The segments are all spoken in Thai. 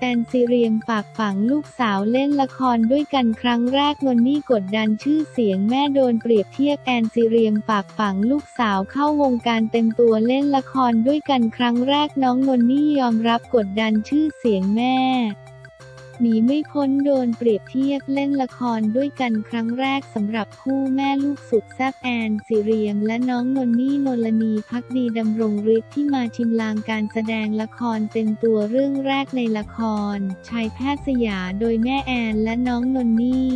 แอนซีเรียมฝากฝังลูกสาวเล่นละครด้วยกันครั้งแรกนนนี่กดดันชื่อเสียงแม่โดนเปรียบเทียบแอนซีเรียมฝากฝังลูกสาวเข้าวงการเต็มตัวเล่นละครด้วยกันครั้งแรกน้องนนนี่ยอมรับกดดันชื่อเสียงแม่หนีไม่พ้นโดนเปรียบเทียบเล่นละครด้วยกันครั้งแรกสำหรับคู่แม่ลูกสุดแซ่บแอนซีเรียมและน้องนนนี่นลนีภักดีดำรงฤทธิ์ที่มาชิมลางการแสดงละครเต็มตัวเรื่องแรกในละครชายแพทย์สยามโดยแม่แอนและน้องนนนี่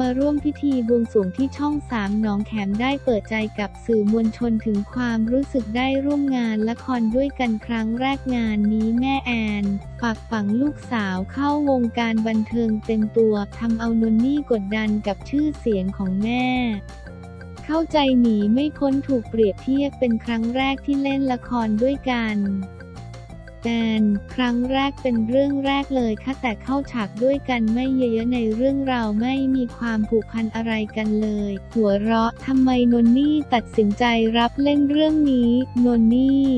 มาร่วมพิธีบวงสรวงที่ช่อง3หนองแขมได้เปิดใจกับสื่อมวลชนถึงความรู้สึกได้ร่วมงานละครด้วยกันครั้งแรกงานนี้แม่แอนฝากฝังลูกสาวเข้าวงการบันเทิงเต็มตัวทำเอานนนี่กดดันกับชื่อเสียงของแม่เข้าใจหนีไม่พ้นถูกเปรียบเทียบเป็นครั้งแรกที่เล่นละครด้วยกันครั้งแรกเป็นเรื่องแรกเลยค่ะแต่เข้าฉากด้วยกันไม่เยอะในเรื่องเราไม่มีความผูกพันอะไรกันเลยหัวเราะทำไมนนนี่ตัดสินใจรับเล่นเรื่องนี้นนนี่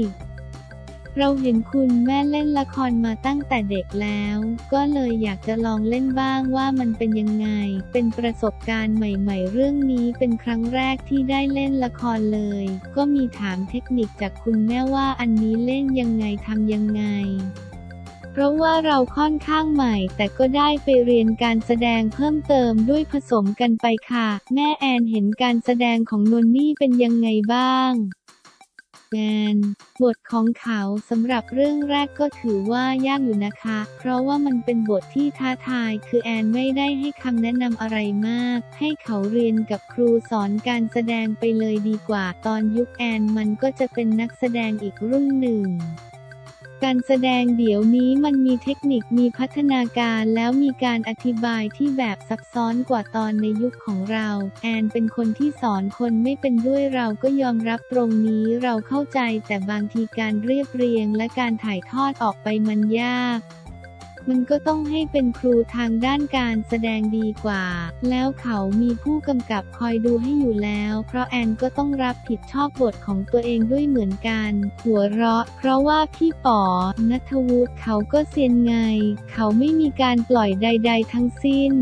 เราเห็นคุณแม่เล่นละครมาตั้งแต่เด็กแล้วก็เลยอยากจะลองเล่นบ้างว่ามันเป็นยังไงเป็นประสบการณ์ใหม่ๆเรื่องนี้เป็นครั้งแรกที่ได้เล่นละครเลยก็มีถามเทคนิคจากคุณแม่ว่าอันนี้เล่นยังไงทำยังไงเพราะว่าเราค่อนข้างใหม่แต่ก็ได้ไปเรียนการแสดงเพิ่มเติมด้วยผสมกันไปค่ะแม่แอนเห็นการแสดงของนนนี่เป็นยังไงบ้างบทของเขาสำหรับเรื่องแรกก็ถือว่ายากอยู่นะคะเพราะว่ามันเป็นบทที่ท้าทายคือแอนไม่ได้ให้คำแนะนำอะไรมากให้เขาเรียนกับครูสอนการแสดงไปเลยดีกว่าตอนยุคแอนมันก็จะเป็นนักแสดงอีกรุ่นหนึ่งการแสดงเดี๋ยวนี้มันมีเทคนิคมีพัฒนาการแล้วมีการอธิบายที่แบบซับซ้อนกว่าตอนในยุคของเราแอนเป็นคนที่สอนคนไม่เป็นด้วยเราก็ยอมรับตรงนี้เราเข้าใจแต่บางทีการเรียบเรียงและการถ่ายทอดออกไปมันยากมันก็ต้องให้เป็นครูทางด้านการแสดงดีกว่าแล้วเขามีผู้กำกับคอยดูให้อยู่แล้วเพราะแอนก็ต้องรับผิดชอบบทของตัวเองด้วยเหมือนกันหัวเราะเพราะว่าพี่ป๋อณัฐวุฒิเขาก็เซียนไงเขาไม่มีการปล่อยใดๆทั้งสิ้น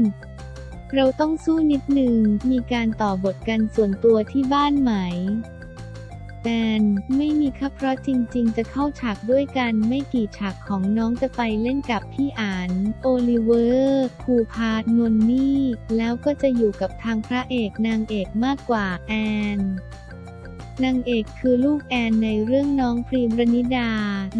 เราต้องสู้นิดหนึ่งมีการต่อบทกันส่วนตัวที่บ้านไหมแอนไม่มีครับเพราะจริงๆจะเข้าฉากด้วยกันไม่กี่ฉากของน้องจะไปเล่นกับพี่อั๋นโอลิเวอร์ภูพาสนนนี่แล้วก็จะอยู่กับทางพระเอกนางเอกมากกว่าแอนนางเอกคือลูกแอนในเรื่องน้องพรีมรณิดา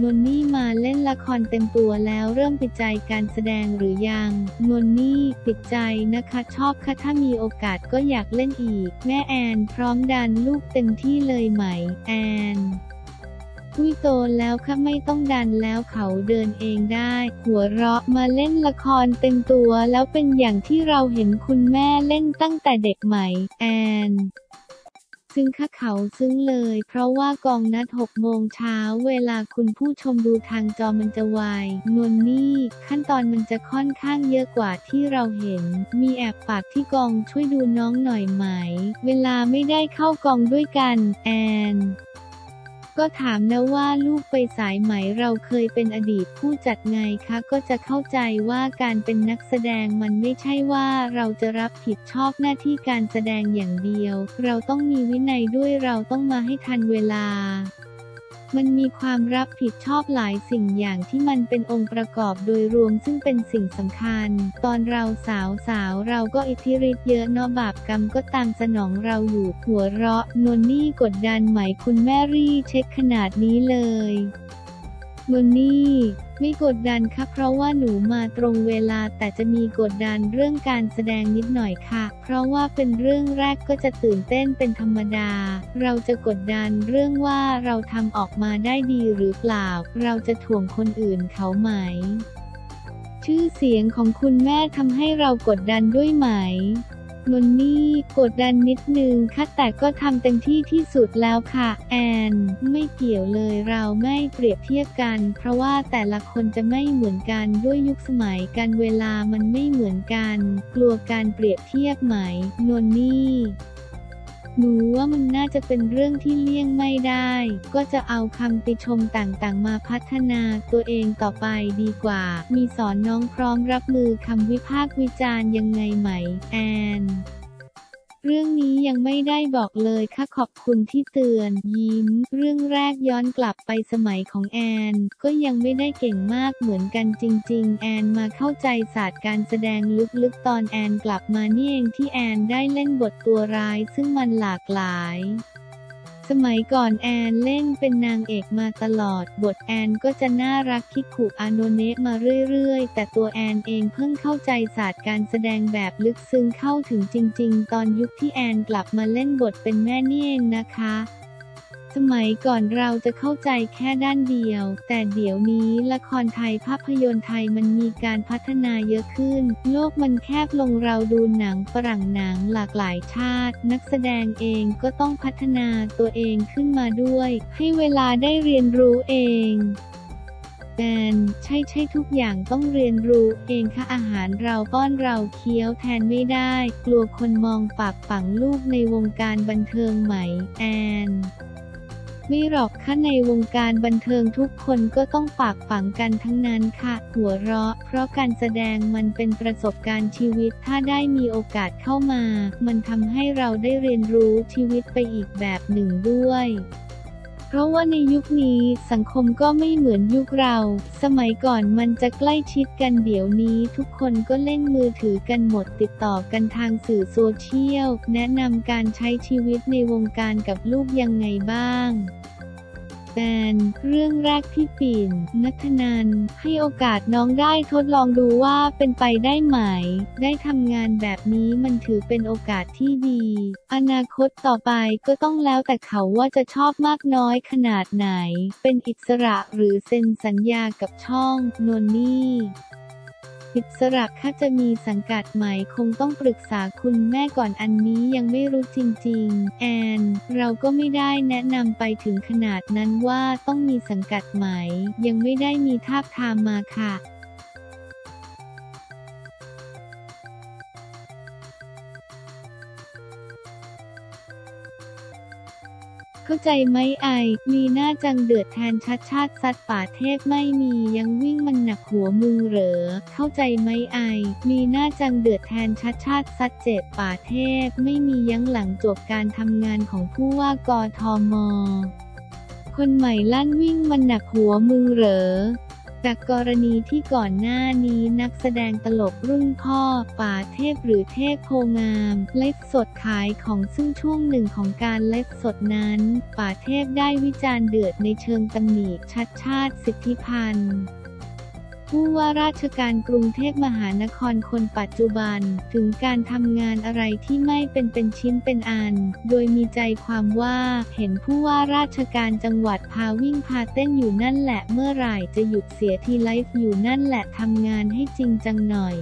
นนนี่มาเล่นละครเต็มตัวแล้วเริ่มติดใจการแสดงหรือยังนนนี่ติดใจนะคะชอบค่ะถ้ามีโอกาสก็อยากเล่นอีกแม่แอนพร้อมดันลูกเต็มที่เลยไหมแอนอุ้ยโตแล้วค่ะไม่ต้องดันแล้วเขาเดินเองได้หัวเราะมาเล่นละครเต็มตัวแล้วเป็นอย่างที่เราเห็นคุณแม่เล่นตั้งแต่เด็กไหมแอนซึ่งข้าเขาซึ้งเลยเพราะว่ากองนัด6 โมงเช้าเวลาคุณผู้ชมดูทางจอมันจะไวนนนี่ขั้นตอนมันจะค่อนข้างเยอะกว่าที่เราเห็นมีแอบฝากที่กองช่วยดูน้องหน่อยไหมเวลาไม่ได้เข้ากองด้วยกันแอนก็ถามนะว่าลูกไปสายไหมเราเคยเป็นอดีตผู้จัดไงคะก็จะเข้าใจว่าการเป็นนักแสดงมันไม่ใช่ว่าเราจะรับผิดชอบหน้าที่การแสดงอย่างเดียวเราต้องมีวินัยด้วยเราต้องมาให้ทันเวลามันมีความรับผิดชอบหลายสิ่งอย่างที่มันเป็นองค์ประกอบโดยรวมซึ่งเป็นสิ่งสำคัญตอนเราสาวเราก็อิทธิฤทธิ์เยอะเนาะบาปกรรมก็ตามสนองเราอยู่หัวเราะนนนี่กดดันไหมคุณแม่รี่เช็คขนาดนี้เลยนนนี่ไม่กดดันค่ะเพราะว่าหนูมาตรงเวลาแต่จะมีกดดันเรื่องการแสดงนิดหน่อยค่ะเพราะว่าเป็นเรื่องแรกก็จะตื่นเต้นเป็นธรรมดาเราจะกดดันเรื่องว่าเราทำออกมาได้ดีหรือเปล่าเราจะถ่วงคนอื่นเขาไหมชื่อเสียงของคุณแม่ทำให้เรากดดันด้วยไหมนนนี่กดดันนิดนึงค่ะแต่ก็ทำเต็มที่ที่สุดแล้วค่ะแอนไม่เกี่ยวเลยเราไม่เปรียบเทียบกันเพราะว่าแต่ละคนจะไม่เหมือนกันด้วยยุคสมัยการเวลามันไม่เหมือนกันกลัวการเปรียบเทียบไหมนนนี่ หนูว่ามันน่าจะเป็นเรื่องที่เลี่ยงไม่ได้ก็จะเอาคำติชมต่างๆมาพัฒนาตัวเองต่อไปดีกว่ามีสอนน้องพร้อมรับมือคำวิพากษ์วิจารณ์ยังไงไหมแอนเรื่องนี้ยังไม่ได้บอกเลยค่ะขอบคุณที่เตือนยิ้มเรื่องแรกย้อนกลับไปสมัยของแอนก็ยังไม่ได้เก่งมากเหมือนกันจริงๆแอนมาเข้าใจศาสตร์การแสดงลึกๆตอนแอนกลับมานี่เองที่แอนได้เล่นบทตัวร้ายซึ่งมันหลากหลายสมัยก่อนแอนเล่นเป็นนางเอกมาตลอดบทแอนก็จะน่ารักคิดขู่อาโนเนะมาเรื่อยๆแต่ตัวแอนเองเพิ่งเข้าใจศาสตร์การแสดงแบบลึกซึ้งเข้าถึงจริงๆตอนยุคที่แอนกลับมาเล่นบทเป็นแม่นี่เองนะคะสมัยก่อนเราจะเข้าใจแค่ด้านเดียวแต่เดี๋ยวนี้ละครไทยภาพยนตร์ไทยมันมีการพัฒนาเยอะขึ้นโลกมันแคบลงเราดูหนังฝรั่งหนังหลากหลายชาตินักแสดงเองก็ต้องพัฒนาตัวเองขึ้นมาด้วยให้เวลาได้เรียนรู้เองใช่ทุกอย่างต้องเรียนรู้เองค่ะอาหารเราป้อนเราเคี้ยวแทนไม่ได้กลัวคนมองปากฝังลูกในวงการบันเทิงไหมแอนไม่หรอกค่ะในวงการบันเทิงทุกคนก็ต้องปากฝังกันทั้งนั้นค่ะหัวเราะเพราะการแสดงมันเป็นประสบการณ์ชีวิตถ้าได้มีโอกาสเข้ามามันทำให้เราได้เรียนรู้ชีวิตไปอีกแบบหนึ่งด้วยเพราะว่าในยุคนี้สังคมก็ไม่เหมือนยุคเราสมัยก่อนมันจะใกล้ชิดกันเดี๋ยวนี้ทุกคนก็เล่นมือถือกันหมดติดต่อกันทางสื่อโซเชียลแนะนำการใช้ชีวิตในวงการกับลูกยังไงบ้างแต่เรื่องแรกพี่ปิ่นณัฐนันท์ให้โอกาสน้องได้ทดลองดูว่าเป็นไปได้ไหมได้ทำงานแบบนี้มันถือเป็นโอกาสที่ดีอนาคตต่อไปก็ต้องแล้วแต่เขาว่าจะชอบมากน้อยขนาดไหนเป็นอิสระหรือเซ็นสัญญากับช่องโน่นนี่อิสระค่ะจะมีสังกัดใหม่คงต้องปรึกษาคุณแม่ก่อนอันนี้ยังไม่รู้จริงๆแอนเราก็ไม่ได้แนะนำไปถึงขนาดนั้นว่าต้องมีสังกัดใหม่ยังไม่ได้มีทาบทามมาค่ะเข้าใจไหมไอลีน่าจังเดือดแทนชัดชาติสัตว์ป่าเทพไม่มียังวิ่งมันหนักหัวมึงเหรอเข้าใจไหมไอลีน่าจังเดือดแทนชัดชาติสัตว์เจ็บป่าเทพไม่มียังหลังจบการทำงานของผู้ว่ากทม.คนใหม่ลั่นวิ่งมันหนักหัวมึงเหรอจากกรณีที่ก่อนหน้านี้นักแสดงตลกรุ่นพ่อป่าเทพหรือเทพโพงามไลฟ์สดขายของซึ่งช่วงหนึ่งของการไลฟ์สดนั้นป่าเทพได้วิจารณ์เดือดในเชิงตำหนิชัดชาติสิทธิพันธ์ผู้ว่าราชการกรุงเทพมหานครคนปัจจุบันถึงการทำงานอะไรที่ไม่เป็นชิ้นเป็นอันโดยมีใจความว่าเห็นผู้ว่าราชการจังหวัดพาวิ่งพาเต้นอยู่นั่นแหละเมื่อไหร่จะหยุดเสียทีไลฟ์อยู่นั่นแหละทำงานให้จริงจังหน่อย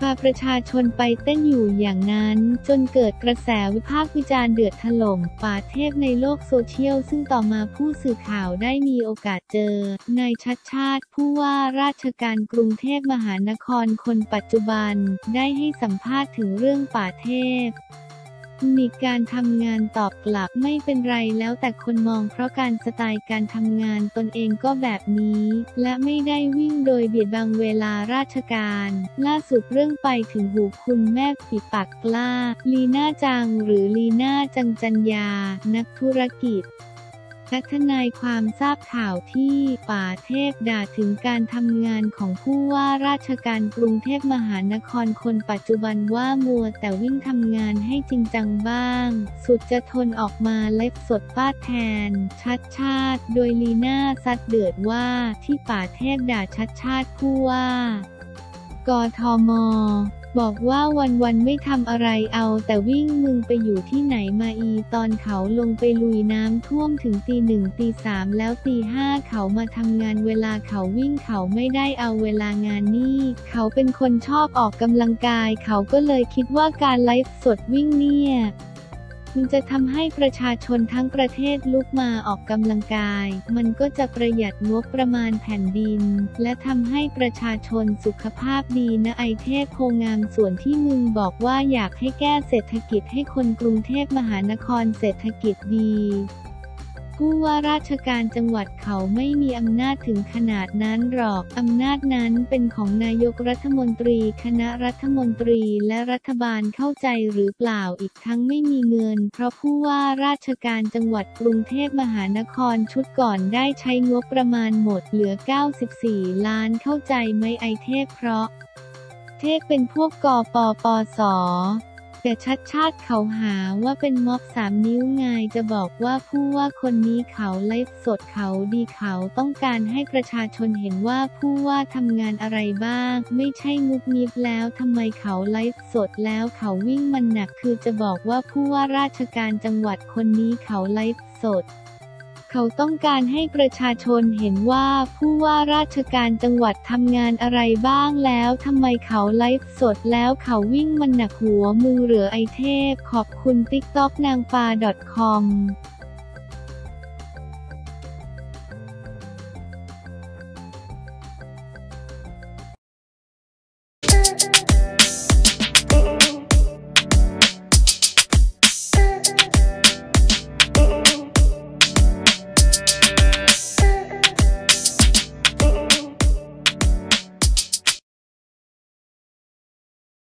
พาประชาชนไปเต้นอยู่อย่างนั้นจนเกิดกระแสวิพากษ์วิจารณ์เดือดถล่มป่าเทพในโลกโซเชียลซึ่งต่อมาผู้สื่อข่าวได้มีโอกาสเจอนายชัดชาติผู้ว่าราชการกรุงเทพมหานครคนปัจจุบันได้ให้สัมภาษณ์ถึงเรื่องป่าเทพมีการทำงานตอบกลับไม่เป็นไรแล้วแต่คนมองเพราะการสไตล์การทำงานตนเองก็แบบนี้และไม่ได้วิ่งโดยเบียดบังเวลาราชการล่าสุดเรื่องไปถึงหูคุณแม่ปีปากกล้าลีน่าจังหรือลีน่าจังจัญญานักธุรกิจและทนายความทราบข่าวที่ป่าเทพด่าถึงการทำงานของผู้ว่าราชการกรุงเทพมหานครคนปัจจุบันว่ามัวแต่วิ่งทำงานให้จริงจังบ้างสุดจะทนออกมาไลฟ์สดฟาดแทนชัดชาติโดยลีน่าซัดเดือดว่าที่ป่าเทพด่าชัดชาติผู้ว่ากทม.บอกว่าวันๆไม่ทำอะไรเอาแต่วิ่งมึงไปอยู่ที่ไหนมาอีตอนเขาลงไปลุยน้ำท่วมถึงตี 1ตี 3แล้วตี 5เขามาทำงานเวลาเขาวิ่งเขาไม่ได้เอาเวลางานนี่เขาเป็นคนชอบออกกำลังกายเขาก็เลยคิดว่าการไลฟ์สดวิ่งเนี่ย มันจะทำให้ประชาชนทั้งประเทศลุกมาออกกำลังกายมันก็จะประหยัดงบประมาณแผ่นดินและทำให้ประชาชนสุขภาพดีนะไอเทพโพงามส่วนที่มึงบอกว่าอยากให้แก้เศรษฐกิจให้คนกรุงเทพมหานครเศรษฐกิจดีผู้ว่าราชการจังหวัดเขาไม่มีอำนาจถึงขนาดนั้นหรอกอำนาจนั้นเป็นของนายกรัฐมนตรีคณะรัฐมนตรีและรัฐบาลเข้าใจหรือเปล่าอีกทั้งไม่มีเงินเพราะผู้ว่าราชการจังหวัดกรุงเทพมหานครชุดก่อนได้ใช้งบประมาณหมดเหลือ94ล้านเข้าใจไหมไอเทพเพราะเทพเป็นพวกกปปสแต่ชัดชาติเขาหาว่าเป็นม็อบ3 นิ้วไงจะบอกว่าผู้ว่าคนนี้เขาไลฟ์สดเขาดีเขาต้องการให้ประชาชนเห็นว่าผู้ว่าทำงานอะไรบ้างไม่ใช่งุบงิบแล้วทำไมเขาไลฟ์สดแล้วเขาวิ่งมันหนักคือจะบอกว่าผู้ว่าราชการจังหวัดคนนี้เขาไลฟ์สดเขาต้องการให้ประชาชนเห็นว่าผู้ว่าราชการจังหวัดทำงานอะไรบ้างแล้วทำไมเขาไลฟ์สดแล้วเขาวิ่งมันหนักหัวมือเหลือไอเทพขอบคุณ TikTok นางฟ้า .com